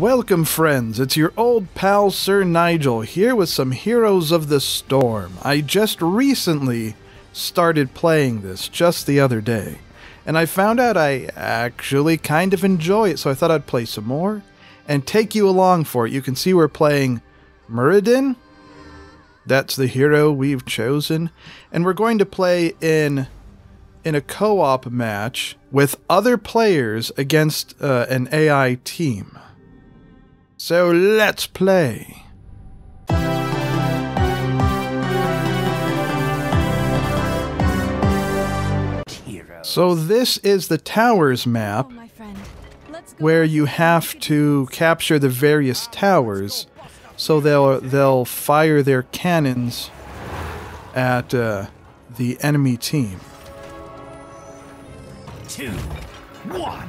Welcome friends, it's your old pal Sir Nigel here with some Heroes of the Storm. I just recently started playing this just the other day, and I found out I actually kind of enjoy it, so I thought I'd play some more and take you along for it. You can see we're playing Muradin. That's the hero we've chosen, and we're going to play in a co-op match with other players against an AI team. So let's play. Heroes. So this is the Towers map, where you have to capture the various towers, so they'll fire their cannons at the enemy team. 2, 1.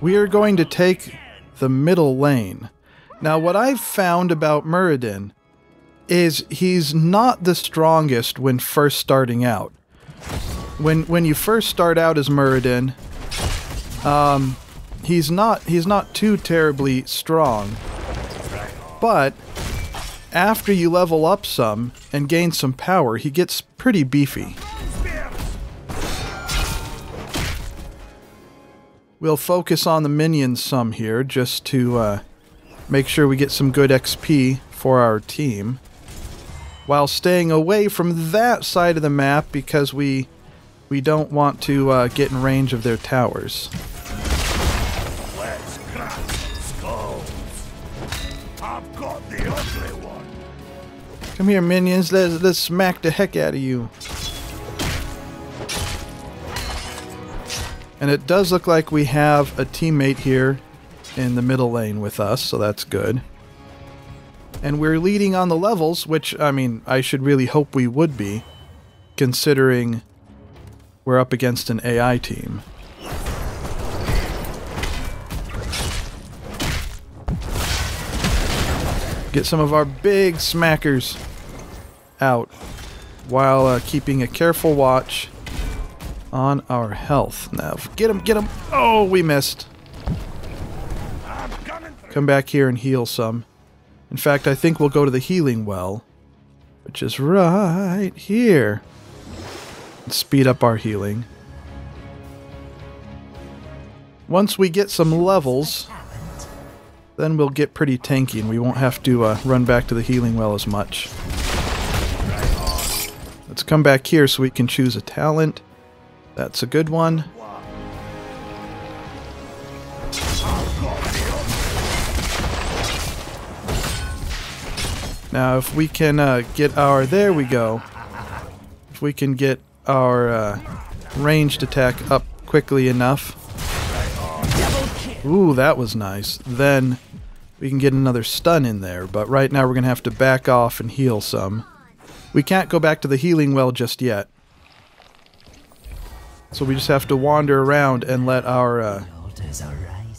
We are going to take the middle lane. Now, what I've found about Muradin is he's not the strongest when first starting out. When you first start out as Muradin, he's not too terribly strong. But after you level up some and gain some power, he gets pretty beefy. We'll focus on the minions some here, just to make sure we get some good XP for our team, while staying away from that side of the map because we don't want to get in range of their towers. Let's crack skulls. I've got the ugly one. Come here, minions. Let's smack the heck out of you. And it does look like we have a teammate here in the middle lane with us, so that's good. And we're leading on the levels, which, I mean, I should really hope we would be, considering we're up against an AI team. Get some of our big smackers out while keeping a careful watch on our health. Now, get him, get him. Oh, we missed. Come back here and heal some. In fact, I think we'll go to the healing well, which is right here. Let's speed up our healing. Once we get some levels, then we'll get pretty tanky and we won't have to run back to the healing well as much. Let's come back here so we can choose a talent. That's a good one. Now, if we can get our... There we go. If we can get our ranged attack up quickly enough. Ooh, that was nice. Then we can get another stun in there. But right now, we're going to have to back off and heal some. We can't go back to the healing well just yet. So we just have to wander around and let our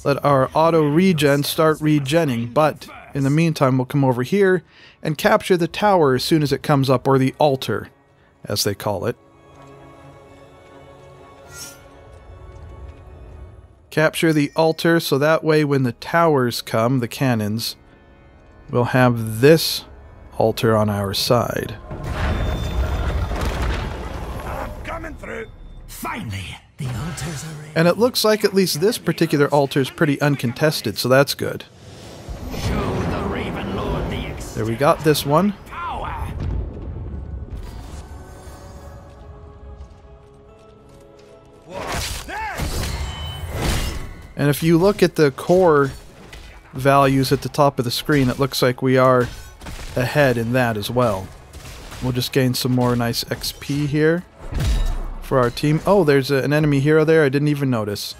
auto-regen start regenning. But in the meantime, we'll come over here and capture the tower as soon as it comes up, or the altar, as they call it. Capture the altar, so that way when the towers come, the cannons, we'll have this altar on our side. I'm coming through. Finally, the altars are ready. And it looks like at least this particular altar is pretty uncontested, so that's good. Show the Raven Lord the extent. There, we got this one. Power. What's this? And if you look at the core values at the top of the screen, it looks like we are ahead in that as well. We'll just gain some more nice XP here for our team. Oh, there's an enemy hero there. I didn't even notice.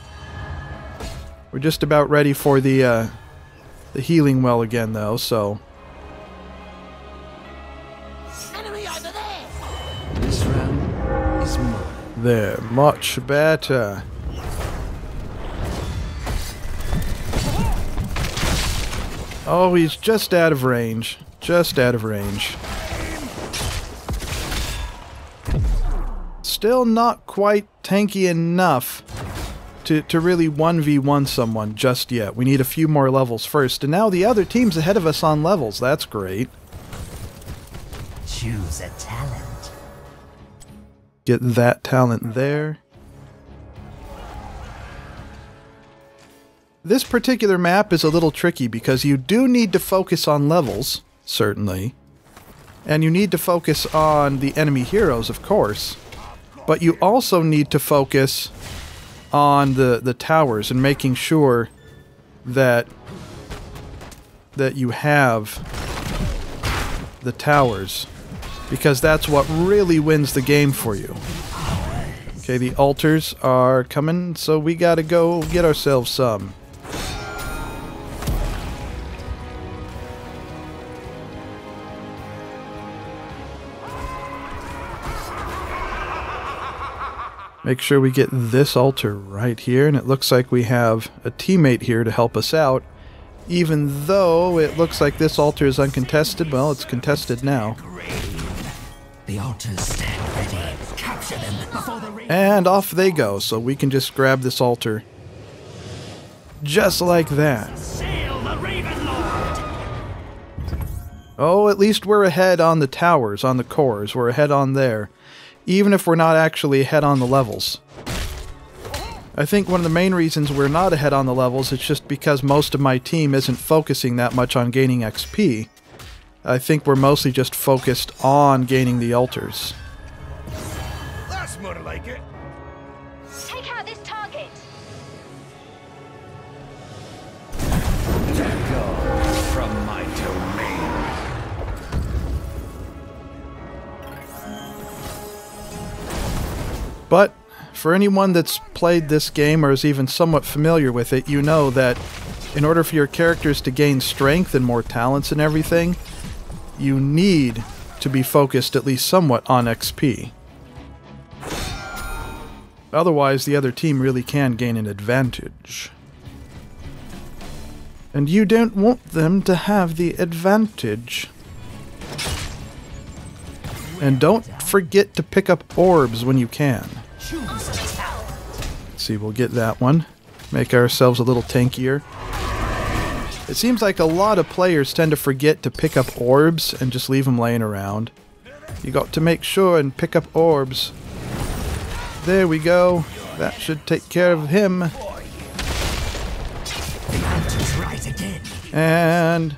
We're just about ready for the healing well again, though, so... Enemy over there. This round is mine. There. Much better. Oh, he's just out of range. Just out of range. Still not quite tanky enough to really 1v1 someone just yet. We need a few more levels first. And now the other team's ahead of us on levels. That's great. Choose a talent. Get that talent there. This particular map is a little tricky because you do need to focus on levels, certainly. And you need to focus on the enemy heroes, of course. But you also need to focus on the towers and making sure that you have the towers, because that's what really wins the game for you. Okay, the altars are coming, so we gotta go get ourselves some. Make sure we get this altar right here, and it looks like we have a teammate here to help us out. Even though it looks like this altar is uncontested, well, it's contested now. The altars stand ready. Capture them before the rain. And off they go, so we can just grab this altar. Just like that. Oh, at least we're ahead on the towers, on the cores. We're ahead on there. Even if we're not actually ahead on the levels. I think one of the main reasons we're not ahead on the levels is just because most of my team isn't focusing that much on gaining XP. I think we're mostly just focused on gaining the altars. That's more like it. Take out this target. Tango from my domain. But for anyone that's played this game or is even somewhat familiar with it, you know that in order for your characters to gain strength and more talents and everything, you need to be focused at least somewhat on XP. Otherwise, the other team really can gain an advantage. And you don't want them to have the advantage. And don't forget to pick up orbs when you can. Let's see, we'll get that one. Make ourselves a little tankier. It seems like a lot of players tend to forget to pick up orbs and just leave them laying around. You got to make sure and pick up orbs. There we go. That should take care of him. And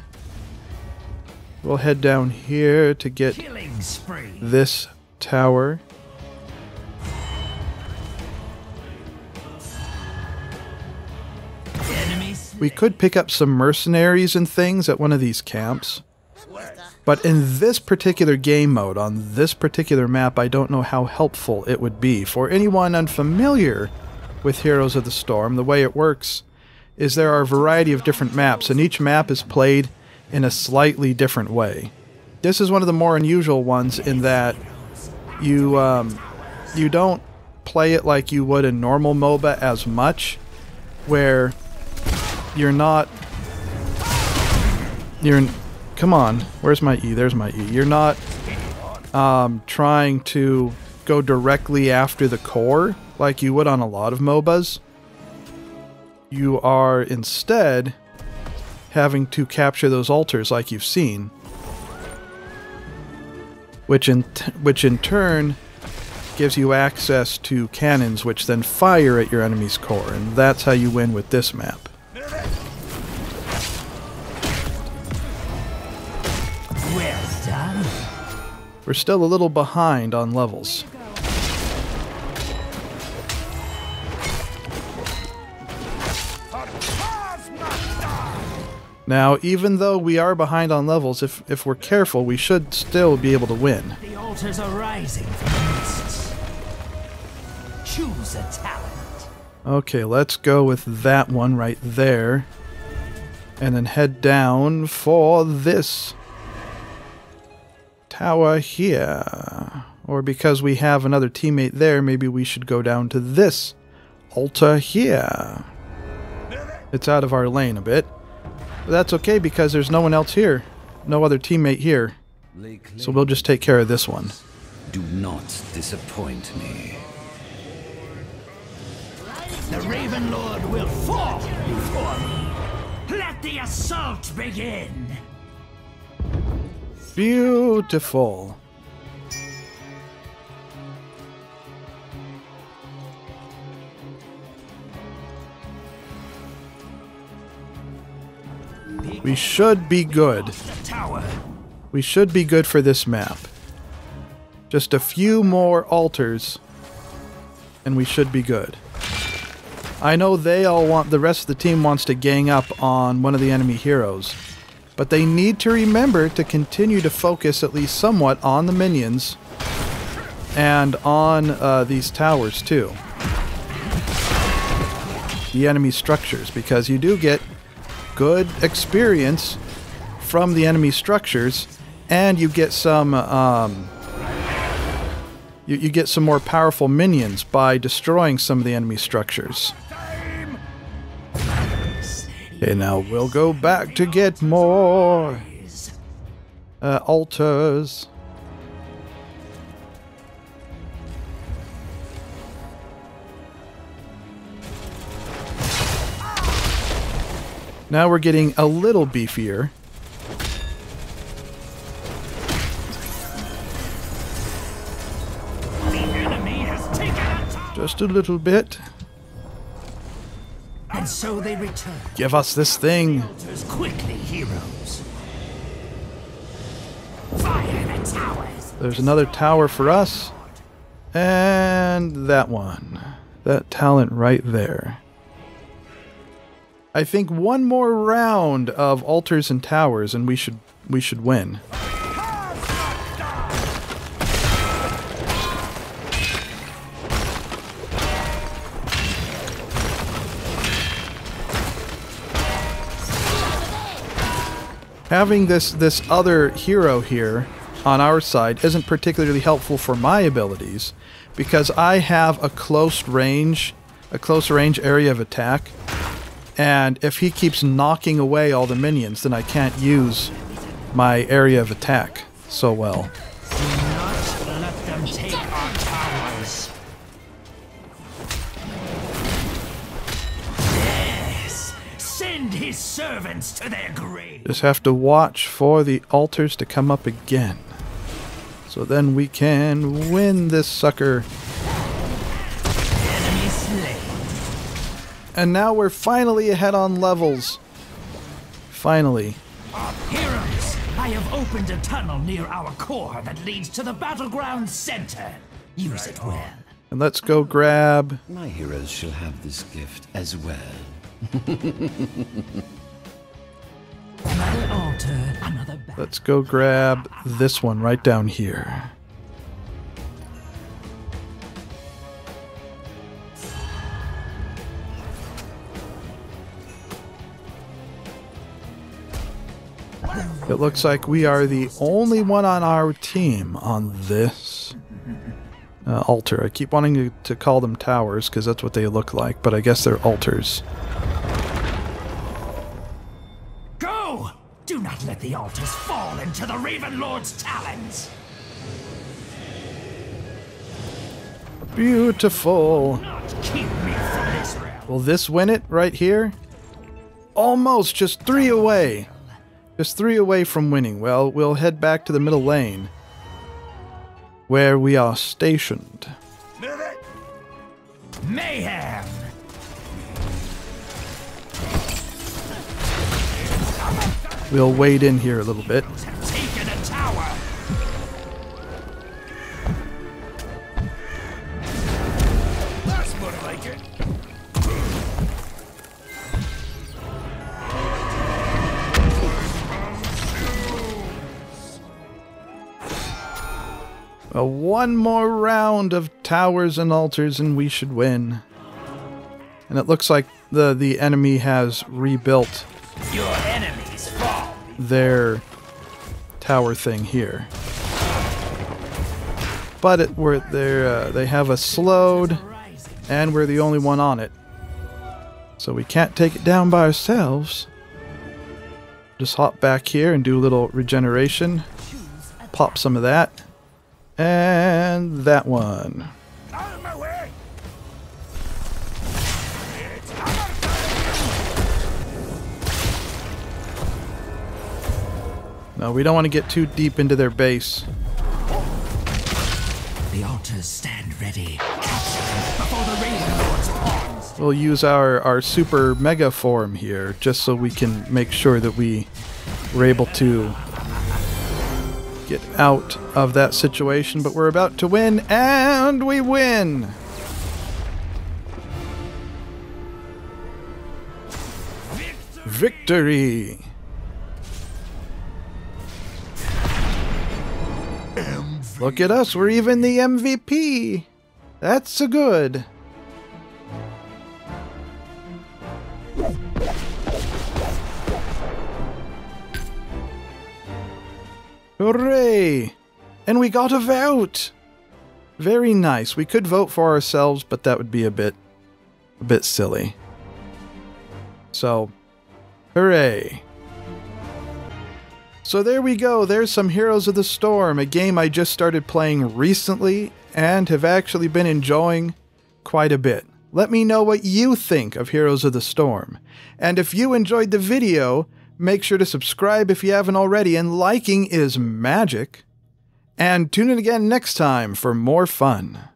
we'll head down here to get this tower. We could pick up some mercenaries and things at one of these camps. But in this particular game mode, on this particular map, I don't know how helpful it would be. For anyone unfamiliar with Heroes of the Storm, the way it works is there are a variety of different maps, and each map is played in a slightly different way. This is one of the more unusual ones in that you don't play it like you would in normal MOBA as much, where come on, where's my E? There's my E. You're not trying to go directly after the core like you would on a lot of MOBAs. You are instead having to capture those altars like you've seen. Which in turn gives you access to cannons, which then fire at your enemy's core, and that's how you win with this map. Well done. We're still a little behind on levels. Now, even though we are behind on levels, if we're careful, we should still be able to win. The altars are rising. Choose a talent. Okay, let's go with that one right there. And then head down for this tower here. Or because we have another teammate there, maybe we should go down to this altar here. It's out of our lane a bit. But that's okay because there's no one else here. No other teammate here. So we'll just take care of this one. Do not disappoint me. The Raven Lord will fall before me. Let the assault begin. Beautiful. We should be good. We should be good for this map. Just a few more altars, and we should be good. I know they all want, the rest of the team wants to gang up on one of the enemy heroes, but they need to remember to continue to focus at least somewhat on the minions and on these towers too. The enemy structures, because you do get good experience from the enemy structures, and you get some you get some more powerful minions by destroying some of the enemy structures. And now we'll go back to get more altars. Now we're getting a little beefier. Just a little bit. And so they return. Give us this thing. Quickly, heroes. Fire the towers. There's another tower for us. And that one. That talent right there. I think one more round of altars and towers and we should win. Having this other hero here on our side isn't particularly helpful for my abilities because I have a close range area of attack, and if he keeps knocking away all the minions, then I can't use my area of attack so well. Do not let them take our towers. Yes, send his servants to their grave. Just have to watch for the altars to come up again. So then we can win this sucker. And now we're finally ahead on levels. Finally. Heroes, I have opened a tunnel near our core that leads to the battleground center. Use it well. And let's go grab... My heroes shall have this gift as well. Another altar, another battle. Let's go grab this one right down here. It looks like we are the only one on our team on this altar. I keep wanting to call them towers because that's what they look like, but I guess they're altars. Go! Do not let the altars fall into the Raven Lord's talons! Beautiful! Not keep me from this realm. Will this win it right here? Almost! Just three away! Just three away from winning. Well, we'll head back to the middle lane where we are stationed. Mayhem! We'll wade in here a little bit. Taken a tower. That's more like it. Well, one more round of towers and altars and we should win. And it looks like the enemy has rebuilt their tower thing here. But they have us slowed and we're the only one on it. So we can't take it down by ourselves. Just hop back here and do a little regeneration. Pop some of that. And that one. Out of my way. No, we don't want to get too deep into their base. The altars stand ready. Before the Raven Lord's arms. We'll use our super mega form here just so we can make sure that we were able to get out of that situation, but we're about to win, and we win! Victory! MVP. Look at us, we're even the MVP! That's so good! Hooray! And we got a vote! Very nice. We could vote for ourselves, but that would be a bit silly. So, hooray! So there we go. There's some Heroes of the Storm, a game I just started playing recently and have actually been enjoying quite a bit. Let me know what you think of Heroes of the Storm. And if you enjoyed the video, make sure to subscribe if you haven't already, and liking is magic. And tune in again next time for more fun.